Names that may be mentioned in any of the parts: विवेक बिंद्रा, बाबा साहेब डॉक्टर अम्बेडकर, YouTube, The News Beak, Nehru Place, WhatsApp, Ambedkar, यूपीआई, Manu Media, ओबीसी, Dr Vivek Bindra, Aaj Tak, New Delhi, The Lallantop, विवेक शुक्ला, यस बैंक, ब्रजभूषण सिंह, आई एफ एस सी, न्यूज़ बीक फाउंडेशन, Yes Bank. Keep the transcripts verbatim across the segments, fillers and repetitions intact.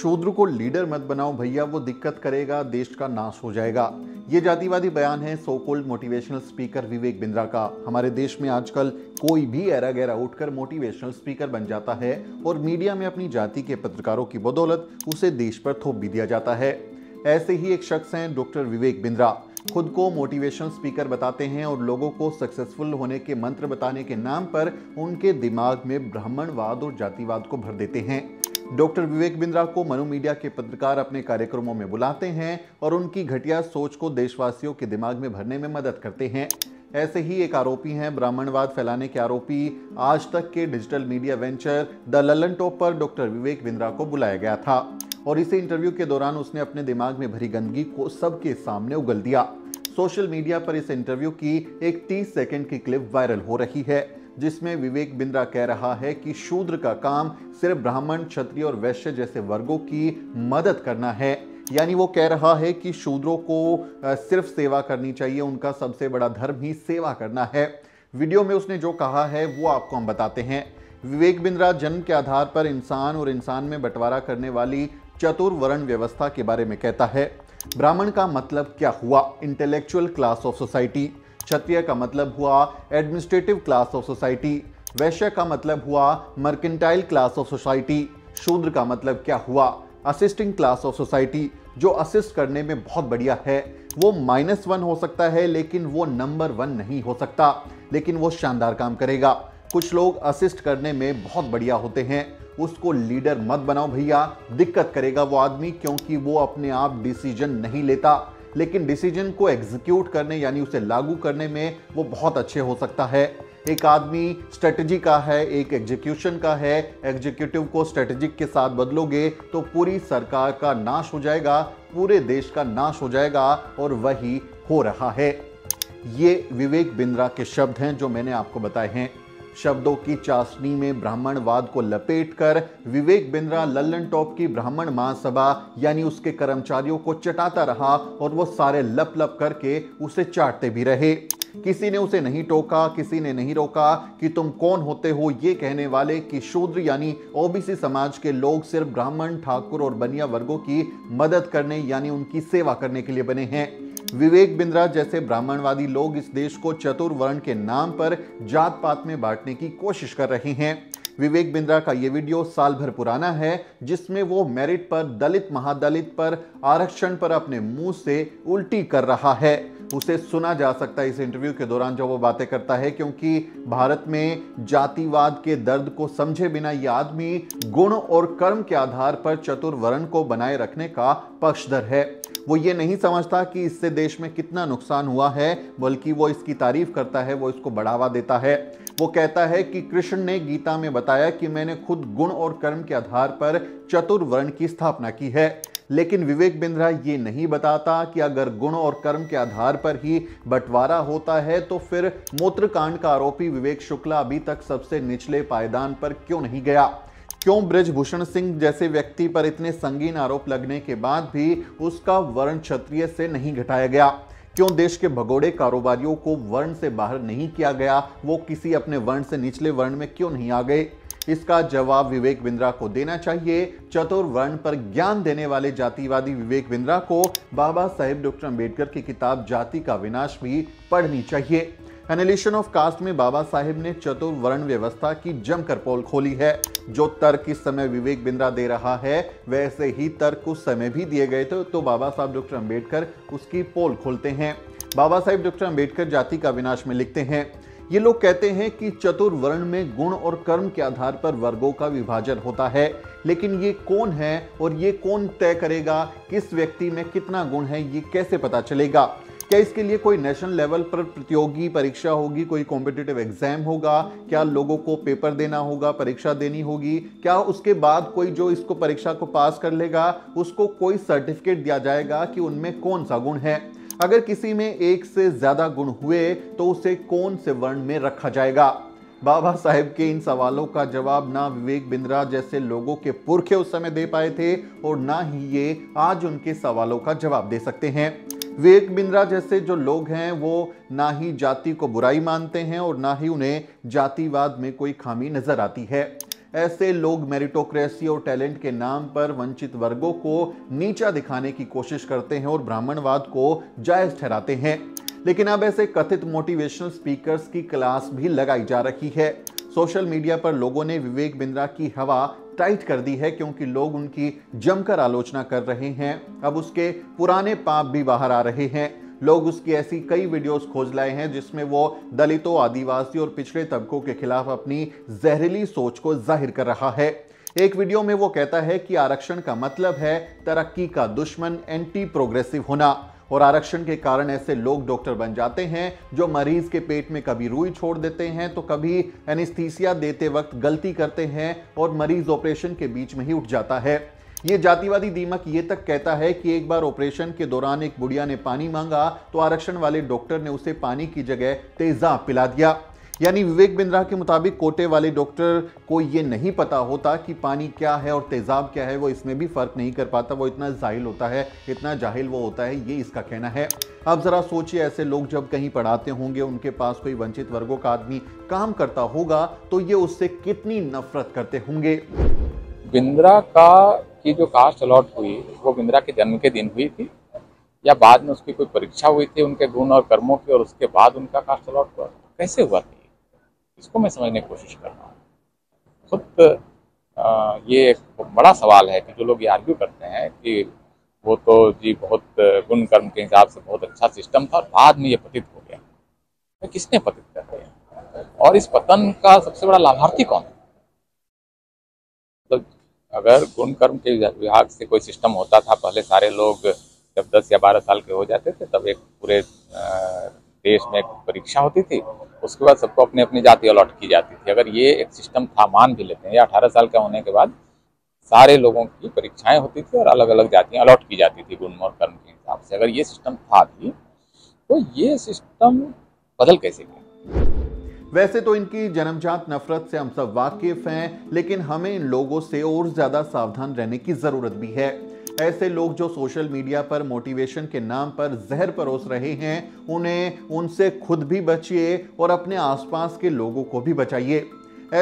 शूद्र को लीडर मत बनाओ भैया, वो दिक्कत करेगा, देश का नाश हो जाएगा। ये जातिवादी बयान है so called motivational speaker विवेक बिंद्रा का। हमारे देश में आजकल कोई भी ऐरा गैरा उठकर मोटिवेशनल स्पीकर बन जाता है और मीडिया में अपनी जाति के पत्रकारों की बदौलत उसे देश पर थोप भी दिया जाता है। ऐसे ही एक शख्स हैं डॉक्टर विवेक बिंद्रा। खुद को मोटिवेशनल स्पीकर बताते हैं और लोगों को सक्सेसफुल होने के मंत्र बताने के नाम पर उनके दिमाग में ब्राह्मणवाद और जातिवाद को भर देते हैं। डॉक्टर विवेक बिंद्रा को मनु मीडिया के पत्रकार अपने कार्यक्रमों में बुलाते हैं और उनकी घटिया सोच को देशवासियों के दिमाग में भरने में मदद करते हैं। ऐसे ही एक आरोपी हैं ब्राह्मणवाद फैलाने के आरोपी। आज तक के digital media venture the Lallantop पर डॉक्टर विवेक बिंद्रा को बुलाया गया था और इसी इंटरव्यू के दौरान उसने अपने दिमाग में भरी गंदगी को सबके सामने उगल दिया। सोशल मीडिया पर इस इंटरव्यू की एक तीस सेकेंड की क्लिप वायरल हो रही है जिसमें विवेक बिंद्रा कह रहा है कि शूद्र का काम सिर्फ ब्राह्मण, क्षत्रिय और वैश्य जैसे वर्गों की मदद करना है। यानी वो कह रहा है कि शूद्रों को सिर्फ सेवा करनी चाहिए, उनका सबसे बड़ा धर्म ही सेवा करना है। वीडियो में उसने जो कहा है वो आपको हम बताते हैं। विवेक बिंद्रा जन्म के आधार पर इंसान और इंसान में बंटवारा करने वाली चतुर वर्ण व्यवस्था के बारे में कहता है। ब्राह्मण का मतलब क्या हुआ? Intellectual class of society. क्षत्रिय का मतलब हुआ एडमिनिस्ट्रेटिव क्लास ऑफ सोसाइटी। वैश्य का मतलब हुआ मर्केंटाइल क्लास ऑफ सोसाइटी। शूद्र का मतलब क्या हुआ? असिस्टिंग क्लास ऑफ सोसाइटी, जो असिस्ट करने में बहुत बढ़िया है। वो माइनस वन हो सकता है लेकिन वो नंबर वन नहीं हो सकता, लेकिन वो शानदार काम करेगा। कुछ लोग असिस्ट करने में बहुत बढ़िया होते हैं, उसको लीडर मत बनाओ भैया, दिक्कत करेगा वो आदमी, क्योंकि वो अपने आप डिसीजन नहीं लेता लेकिन डिसीजन को एग्जीक्यूट करने यानी उसे लागू करने में वो बहुत अच्छे हो सकता है। एक आदमी स्ट्रेटजी का है, एक एग्जीक्यूशन का है। एग्जीक्यूटिव को स्ट्रेटजिक के साथ बदलोगे तो पूरी सरकार का नाश हो जाएगा, पूरे देश का नाश हो जाएगा और वही हो रहा है। ये विवेक बिंद्रा के शब्द हैं जो मैंने आपको बताए हैं। शब्दों की चाशनी में ब्राह्मणवाद को लपेटकर विवेक बिंद्रा लल्लनटॉप की ब्राह्मण महासभा यानी उसके कर्मचारियों को चटाता रहा और वो सारे लप लप करके उसे चाटते भी रहे। किसी ने उसे नहीं टोका, किसी ने नहीं रोका कि तुम कौन होते हो ये कहने वाले कि शूद्र यानी ओबीसी समाज के लोग सिर्फ ब्राह्मण, ठाकुर और बनिया वर्गों की मदद करने यानी उनकी सेवा करने के लिए बने हैं। विवेक बिंद्रा जैसे ब्राह्मणवादी लोग इस देश को चतुर वर्ण के नाम पर जात पात में बांटने की कोशिश कर रहे हैं। विवेक बिंद्रा का ये वीडियो साल भर पुराना है जिसमें वो मेरिट पर, दलित महादलित पर, आरक्षण पर अपने मुंह से उल्टी कर रहा है। उसे सुना जा सकता है इस इंटरव्यू के दौरान जो वो बातें करता है, क्योंकि भारत में जातिवाद के दर्द को समझे बिना ये आदमी गुण और कर्म के आधार पर चतुर वर्ण को बनाए रखने का पक्षधर है। वो ये नहीं समझता कि इससे देश में कितना नुकसान हुआ है, बल्कि वो इसकी तारीफ करता है, वो इसको बढ़ावा देता है। वो कहता है कि कृष्ण ने गीता में बताया कि मैंने खुद गुण और कर्म के आधार पर चतुर वर्ण की स्थापना की है। लेकिन विवेक बिंद्रा ये नहीं बताता कि अगर गुण और कर्म के आधार पर ही बंटवारा होता है तो फिर मूत्रकांड का आरोपी विवेक शुक्ला अभी तक सबसे निचले पायदान पर क्यों नहीं गया? क्यों ब्रजभूषण सिंह जैसे व्यक्ति पर इतने संगीन आरोप लगने के बाद भी उसका वर्ण क्षत्रिय से नहीं घटाया गया? क्यों देश के भगोड़े कारोबारियों को वर्ण से बाहर नहीं किया गया? वो किसी अपने वर्ण से निचले वर्ण में क्यों नहीं आ गए? इसका जवाब विवेक बिंद्रा को देना चाहिए। चतुर वर्ण पर ज्ञान देने वाले जातिवादी विवेक बिंद्रा को बाबा साहेब डॉक्टर अम्बेडकर की किताब जाति का विनाश भी पढ़नी चाहिए। एनालिसिस ऑफ कास्ट में बाबा साहेब ने चतुर वर्ण व्यवस्था की जमकर पोल खोली है। जो तर्क इस समय विवेक बिंद्रा दे रहा है वैसे ही तर्क उस समय भी दिए गए थे, तो बाबा साहब डॉक्टर अंबेडकर उसकी पोल खोलते हैं। बाबा साहेब डॉक्टर अंबेडकर जाति का विनाश में लिखते हैं, ये लोग कहते हैं कि चतुर वर्ण में गुण और कर्म के आधार पर वर्गों का विभाजन होता है, लेकिन ये कौन है और ये कौन तय करेगा किस व्यक्ति में कितना गुण है, ये कैसे पता चलेगा? क्या इसके लिए कोई नेशनल लेवल पर प्रतियोगी परीक्षा होगी? कोई कॉम्पिटिटिव एग्जाम होगा? क्या लोगों को पेपर देना होगा, परीक्षा देनी होगी? क्या उसके बाद कोई जो इसको परीक्षा को पास कर लेगा उसको कोई सर्टिफिकेट दिया जाएगा कि उनमें कौन सा गुण है? अगर किसी में एक से ज़्यादा गुण हुए तो उसे कौन से वर्ण में रखा जाएगा? बाबा साहेब के इन सवालों का जवाब ना विवेक बिंद्रा जैसे लोगों के पुरखे उस समय दे पाए थे और ना ही ये आज उनके सवालों का जवाब दे सकते हैं। विवेक बिंद्रा जैसे जो लोग हैं वो ना ही जाति को बुराई मानते हैं और ना ही उन्हें जातिवाद में कोई खामी नजर आती है। ऐसे लोग मेरिटोक्रेसी और टैलेंट के नाम पर वंचित वर्गों को नीचा दिखाने की कोशिश करते हैं और ब्राह्मणवाद को जायज ठहराते हैं। लेकिन अब ऐसे कथित मोटिवेशनल स्पीकर्स की क्लास भी लगाई जा रही है। सोशल मीडिया पर लोगों ने विवेक बिंद्रा की हवा टाइट कर दी है क्योंकि लोग उनकी जमकर आलोचना कर रहे हैं। अब उसके पुराने पाप भी बाहर आ रहे हैं। लोग उसकी ऐसी कई वीडियोस खोज लाए हैं जिसमें वो दलितों, आदिवासी और पिछड़े तबकों के खिलाफ अपनी जहरीली सोच को जाहिर कर रहा है। एक वीडियो में वो कहता है कि आरक्षण का मतलब है तरक्की का दुश्मन, एंटी प्रोग्रेसिव होना, और आरक्षण के कारण ऐसे लोग डॉक्टर बन जाते हैं जो मरीज के पेट में कभी रुई छोड़ देते हैं तो कभी एनेस्थीसिया देते वक्त गलती करते हैं और मरीज ऑपरेशन के बीच में ही उठ जाता है। ये जातिवादी दीमक ये तक कहता है कि एक बार ऑपरेशन के दौरान एक बुढ़िया ने पानी मांगा तो आरक्षण वाले डॉक्टर ने उसे पानी की जगह तेजाब पिला दिया। यानी विवेक बिंद्रा के मुताबिक कोटे वाले डॉक्टर को ये नहीं पता होता कि पानी क्या है और तेजाब क्या है, वो इसमें भी फर्क नहीं कर पाता। वो इतना जाहिल होता है, इतना जाहिल वो होता है, ये इसका कहना है। अब जरा सोचिए, ऐसे लोग जब कहीं पढ़ाते होंगे, उनके पास कोई वंचित वर्गों का आदमी काम करता होगा तो ये उससे कितनी नफरत करते होंगे। बिंद्रा का की जो कास्ट अलॉट हुई वो बिंद्रा के जन्म के दिन हुई थी या बाद में उसकी कोई परीक्षा हुई थी उनके गुण और कर्मों की, और उसके बाद उनका कास्ट अलॉट हुआ? कैसे हुआ था इसको मैं समझने की कोशिश कर रहा हूँ। खुद ये एक बड़ा सवाल है कि जो लोग ये आर्ग्यू करते हैं कि वो तो जी बहुत गुण कर्म के हिसाब से बहुत अच्छा सिस्टम था और बाद में ये पतित हो गया, तो किसने पतित कर दिया और इस पतन का सबसे बड़ा लाभार्थी कौन है? तो अगर गुण कर्म के विभाग से कोई सिस्टम होता था पहले, सारे लोग जब दस या बारह साल के हो जाते थे तब एक पूरे आ, देश में एक परीक्षा होती थी, उसके बाद सबको अपनी अपनी जाति अलॉट की जाती थी। अगर ये एक सिस्टम था, मान भी लेते हैं, या अठारह साल का होने के बाद सारे लोगों की परीक्षाएं होती थी और अलग अलग जातियां अलॉट की जाती थी गुण और कर्म के हिसाब से, अगर ये सिस्टम था भी तो ये सिस्टम बदल कैसे गया? वैसे तो इनकी जन्मजात नफरत से हम सब वाकिफ हैं, लेकिन हमें इन लोगों से और ज्यादा सावधान रहने की जरूरत भी है। ऐसे लोग जो सोशल मीडिया पर मोटिवेशन के नाम पर जहर परोस रहे हैं, उन्हें उनसे खुद भी बचिए और अपने आसपास के लोगों को भी बचाइए।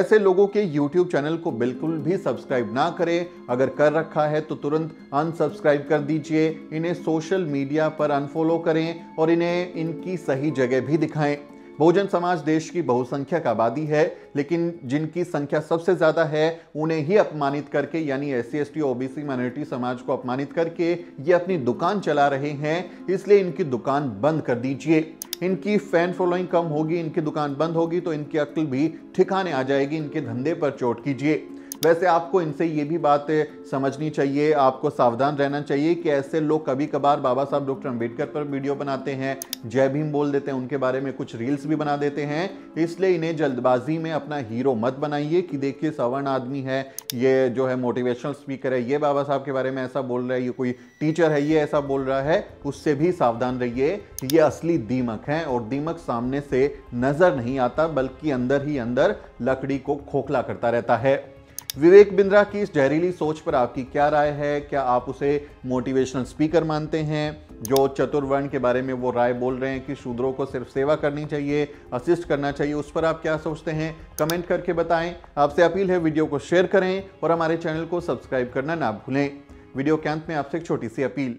ऐसे लोगों के यूट्यूब चैनल को बिल्कुल भी सब्सक्राइब ना करें, अगर कर रखा है तो तुरंत अनसब्सक्राइब कर दीजिए। इन्हें सोशल मीडिया पर अनफॉलो करें और इन्हें इनकी सही जगह भी दिखाएं। बहुजन समाज देश की बहुसंख्यक आबादी है, लेकिन जिनकी संख्या सबसे ज़्यादा है उन्हें ही अपमानित करके, यानी S C S T ओबीसी minority समाज को अपमानित करके ये अपनी दुकान चला रहे हैं। इसलिए इनकी दुकान बंद कर दीजिए। इनकी फैन फॉलोइंग कम होगी, इनकी दुकान बंद होगी तो इनकी अक्ल भी ठिकाने आ जाएगी। इनके धंधे पर चोट कीजिए। वैसे आपको इनसे ये भी बात समझनी चाहिए, आपको सावधान रहना चाहिए कि ऐसे लोग कभी कभार बाबा साहब डॉक्टर अंबेडकर पर वीडियो बनाते हैं, जय भीम बोल देते हैं, उनके बारे में कुछ रील्स भी बना देते हैं। इसलिए इन्हें जल्दबाजी में अपना हीरो मत बनाइए कि देखिए सवर्ण आदमी है, ये जो है मोटिवेशनल स्पीकर है, ये बाबा साहब के बारे में ऐसा बोल रहा है, ये कोई टीचर है, ये ऐसा बोल रहा है। उससे भी सावधान रहिए। ये असली दीमक हैं और दीमक सामने से नज़र नहीं आता, बल्कि अंदर ही अंदर लकड़ी को खोखला करता रहता है। विवेक बिंद्रा की इस जहरीली सोच पर आपकी क्या राय है? क्या आप उसे मोटिवेशनल स्पीकर मानते हैं? जो चतुर्वर्ण के बारे में वो राय बोल रहे हैं कि शूद्रों को सिर्फ सेवा करनी चाहिए, असिस्ट करना चाहिए, उस पर आप क्या सोचते हैं? कमेंट करके बताएं। आपसे अपील है वीडियो को शेयर करें और हमारे चैनल को सब्सक्राइब करना ना भूलें। वीडियो के अंत में आपसे एक छोटी सी अपील।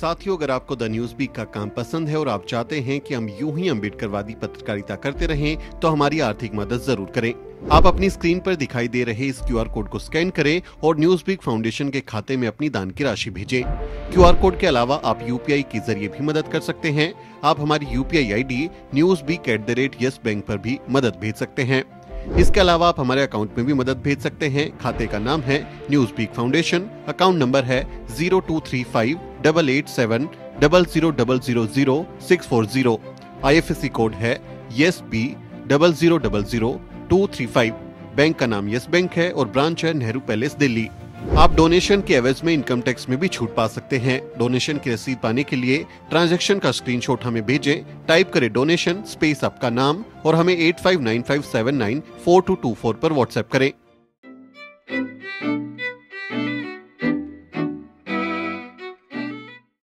साथियों, अगर आपको द न्यूज़ बीक का काम पसंद है और आप चाहते हैं कि हम यूं ही अम्बेडकरवादी पत्रकारिता करते रहें, तो हमारी आर्थिक मदद जरूर करें। आप अपनी स्क्रीन पर दिखाई दे रहे इस क्यूआर कोड को स्कैन करें और न्यूज़ बीक फाउंडेशन के खाते में अपनी दान की राशि भेजें। क्यूआर कोड के अलावा आप यूपीआई के जरिए भी मदद कर सकते हैं। आप हमारी यूपीआई I D News Beak at the rate यस बैंक पर भी मदद भेज सकते हैं। इसके अलावा आप हमारे अकाउंट में भी मदद भेज सकते हैं। खाते का नाम है न्यूज़ बीक फाउंडेशन, account number है zero two three five double eight seven double zero double zero zero six four zero, आई एफ एस सी code है Yes B double zero double zero two three five. Bank का नाम yes bank है और branch है Nehru palace Delhi. आप donation के एवज में इनकम टैक्स में भी छूट पा सकते हैं। डोनेशन की रसीद पाने के लिए ट्रांजैक्शन का स्क्रीनशॉट हमें भेजें। टाइप करें डोनेशन स्पेस आपका नाम और हमें eight five nine five seven nine four two two four पर व्हाट्सएप करें।